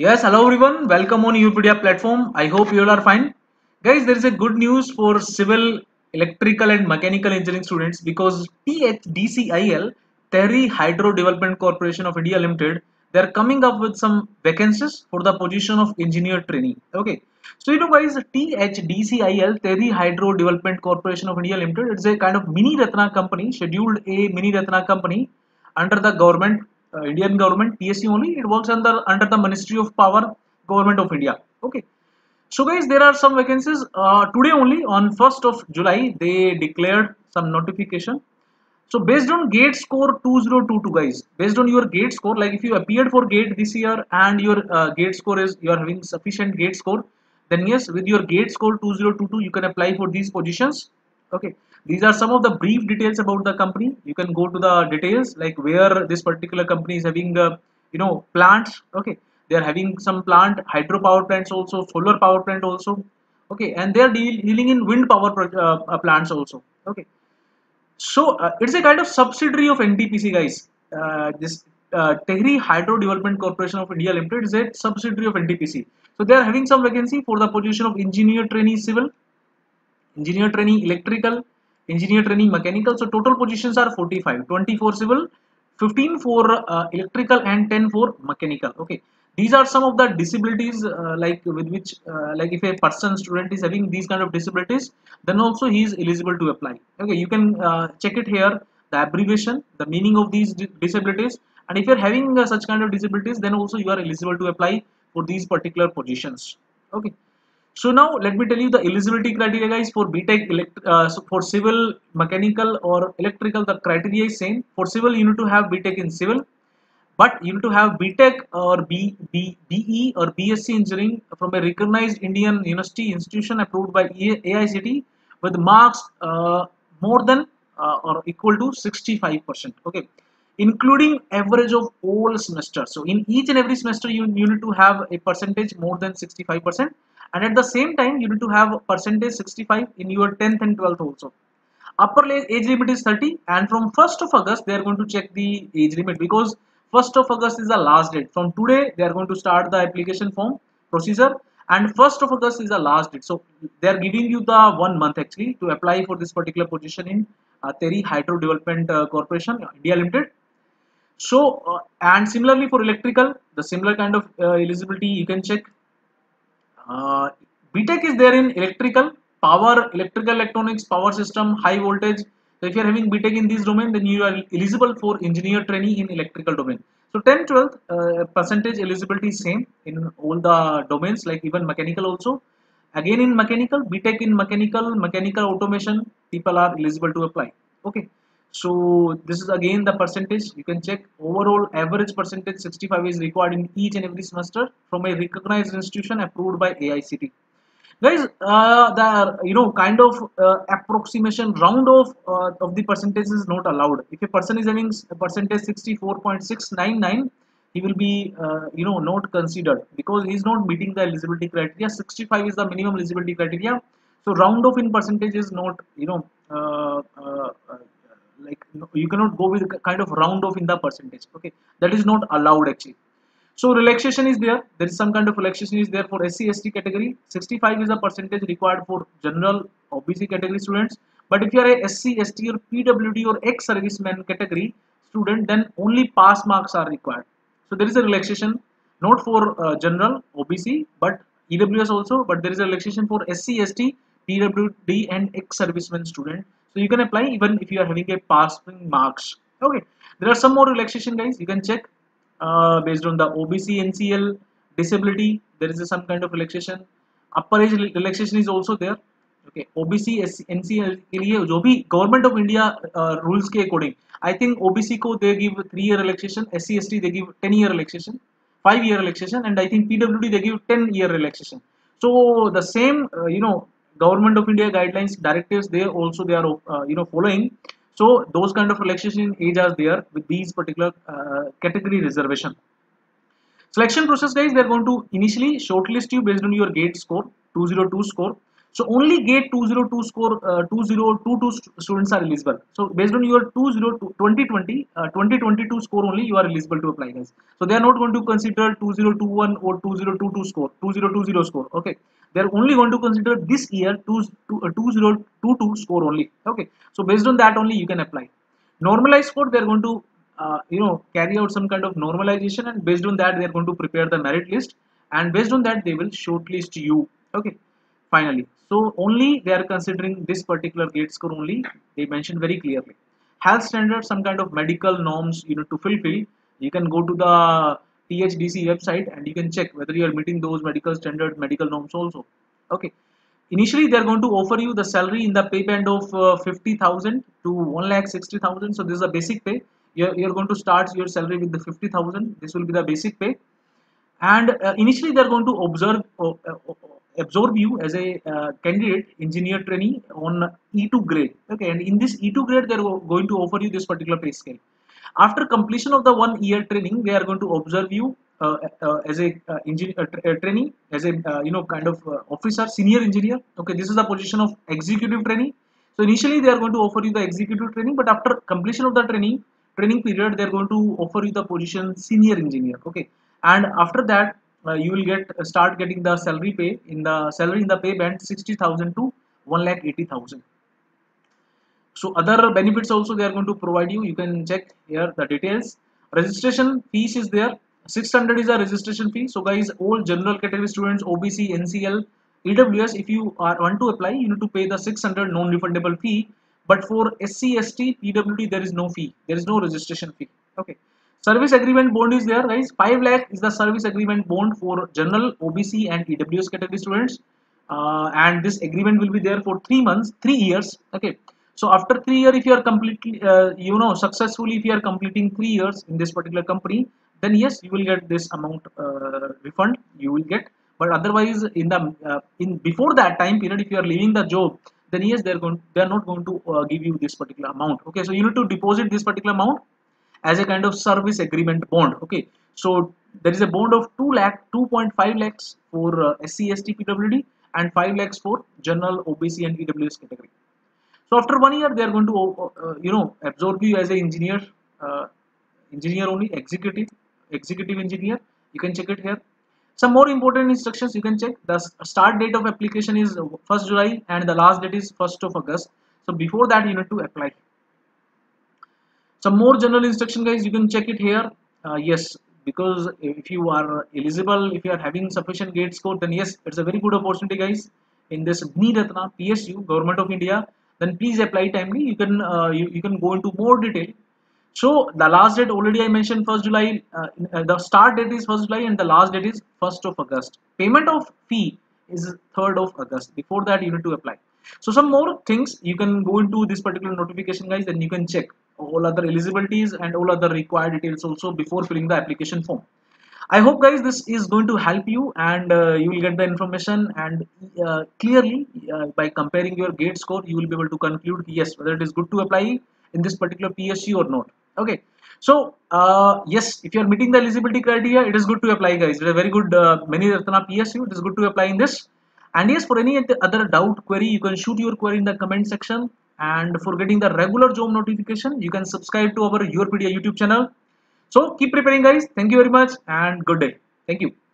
Yes, hello everyone, welcome on Upedia platform. I hope you all are fine. Guys, there is a good news for civil, electrical and mechanical engineering students, because THDCIL, Tehri Hydro Development Corporation of India Limited, they are coming up with some vacancies for the position of engineer trainee. Okay, so you know guys, THDCIL, Tehri Hydro Development Corporation of India Limited, it's a kind of mini Ratna company, scheduled A mini Ratna company under the government, Indian government, PSU only. It works under the Ministry of Power, Government of India. Okay, so guys, there are some vacancies. Today only, on 1st of July, they declared some notification. So based on GATE score 2022, guys, based on your GATE score, like if you appeared for GATE this year and your GATE score is, you are having sufficient GATE score, then yes, with your GATE score 2022, you can apply for these positions. Okay, these are some of the brief details about the company. You can go to the details, like where this particular company is having, you know, plants. Okay, they are having some plant, hydropower plants also, solar power plant also. Okay, and they are dealing in wind power plants also. Okay. So it's a kind of subsidiary of NTPC, guys. This Tehri Hydro Development Corporation of India Limited is a subsidiary of NTPC. So they are having some vacancy for the position of engineer trainee civil, engineer trainee electrical, engineer trainee mechanical. So total positions are 45, 24 civil, 15 for electrical and 10 for mechanical. Okay, these are some of the disabilities like with which like if a student is having these kind of disabilities, then also he is eligible to apply. Okay, you can check it here, the abbreviation, the meaning of these disabilities, and if you are having such kind of disabilities, then also you are eligible to apply for these particular positions. Okay, so now let me tell you the eligibility criteria, guys, for BTech for civil, mechanical or electrical. The criteria is same. For civil, you need to have BTech in civil, but you need to have BTech or BE or BSc engineering from a recognized Indian university institution approved by AICTE with marks more than or equal to 65%. Okay, including average of all semester. So in each and every semester, you need to have a percentage more than 65%, and at the same time you need to have percentage 65 in your 10th and 12th also. Upper age limit is 30, and from 1st of August they are going to check the age limit, because 1st of August is the last date. From today they are going to start the application form procedure, and 1st of August is the last date. So they are giving you the 1 month actually to apply for this particular position in Tehri Hydro Development Corporation India Limited. So and similarly for electrical, the similar kind of eligibility you can check. BTech is there in electrical, power, electrical electronics, power system, high voltage. So if you are having BTech in this domain, then you are eligible for engineer trainee in electrical domain. So 10, 12 percentage eligibility is same in all the domains, like even mechanical also. Again in mechanical, BTech in mechanical, mechanical automation, people are eligible to apply. Okay, so this is again the percentage. You can check overall average percentage 65 is required in each and every semester from a recognized institution approved by AICTE. Guys, the kind of approximation round of the percentage is not allowed. If a person is having a percentage 64.699, he will be not considered, because he is not meeting the eligibility criteria. 65 is the minimum eligibility criteria. So round off in percentage is not, like you cannot go with kind of round off in the percentage. Okay, that is not allowed actually. So relaxation is there. There is some kind of relaxation is there for SC/ST category. 65 is the percentage required for general OBC category students. But if you are a SC/ST or PWD or ex-serviceman category student, then only pass marks are required. So there is a relaxation not for general OBC but EWS also, but there is a relaxation for SC/ST, PWD and ex-serviceman student. So you can apply even if you are having a passing marks. Okay, there are some more relaxation, guys. You can check based on the OBC, NCL, disability. There is some kind of relaxation. Upper age relaxation is also there. Okay, OBC, NCL के लिए जो भी Government of India rules के according, I think OBC को they give 3-year relaxation, SC/ST they give 10-year relaxation, 5-year relaxation, and I think PWD they give 10-year relaxation. So the same, Government of India guidelines, directives, they are following. So those kind of relaxation in age are there with these particular category reservation. Selection process, guys, they are going to initially shortlist you based on your GATE score 202 score. So only GATE 202 score 2022 students are eligible. So based on your 2022 score only you are eligible to apply, guys. So they are not going to consider 2021 or 2022 score, 2020 score. Okay, they are only going to consider this year 2022 score only. Okay, so based on that only you can apply. Normalized score, they are going to carry out some kind of normalization, and based on that they are going to prepare the merit list, and based on that they will shortlist you. Okay, finally, so only they are considering this particular GATE score only. They mentioned very clearly health standards, some kind of medical norms to fulfill. You can go to the THDC website and you can check whether you are meeting those medical standards, medical norms also. Okay, initially they are going to offer you the salary in the pay band of 50,000 to 1,60,000. So this is a basic pay. You are going to start your salary with the 50,000. This will be the basic pay, and initially they are going to absorb you as a candidate engineer trainee on E2 grade. Okay, and in this E2 grade they are going to offer you this particular pay scale. After completion of the 1 year training, they are going to observe you as a trainee, as a officer, senior engineer. Okay, this is the position of executive trainee. So initially they are going to offer you the executive training, but after completion of the training period they are going to offer you the position senior engineer. Okay, and after that you will start getting the salary pay in the pay band 60,000 to 1,80,000. So other benefits also they are going to provide you. You can check here the details. Registration fees is there. 600 is a registration fee. So guys, all general category students, OBC, NCL, EWS, if you want to apply, you need to pay the 600 non-refundable fee. But for SC, ST, PWD, there is no fee. There is no registration fee. Okay. Service agreement bond is there, guys. 5 lakh is the service agreement bond for general, OBC and EWS category students. And this agreement will be there for 3 years. Okay. So after 3 years, if you are completely, successfully, if you are completing 3 years in this particular company, then yes, you will get this amount refund. You will get. But otherwise, in the before that time period, if you are leaving the job, then yes, they are not going to give you this particular amount. Okay, so you need to deposit this particular amount as a kind of service agreement bond. Okay, so there is a bond of 2.5 lakhs for SC, ST, PWD and 5 lakhs for general, OBC and EWS category. So after 1 year, they are going to absorb you as an engineer, only executive engineer. You can check it here. Some more important instructions you can check. The start date of application is 1st July and the last date is 1st of August. So before that you need to apply. Some more general instruction, guys, you can check it here. Yes, because if you are eligible, if you are having sufficient GATE score, then yes, it's a very good opportunity, guys. In this Bni Ratna PSU, Government of India, then please apply timely. You can you can go into more detail. So the last date already I mentioned 1st July, the start date is 1st July and the last date is 1st of August. Payment of fee is 3rd of August. Before that you need to apply. So some more things you can go into this particular notification, guys, and you can check all other eligibilities and all other required details also before filling the application form. I hope, guys, this is going to help you, and you will get the information, and clearly by comparing your GATE score you will be able to conclude yes, whether it is good to apply in this particular PSU or not. Okay, so yes, if you are meeting the eligibility criteria, it is good to apply, guys. It is a very good Bni Ratna PSU. It is good to apply in this. And yes, for any other doubt, query, you can shoot your query in the comment section. And for getting the regular job notification, you can subscribe to our YourPedia YouTube channel. So keep preparing, guys. Thank you very much and good day. Thank you.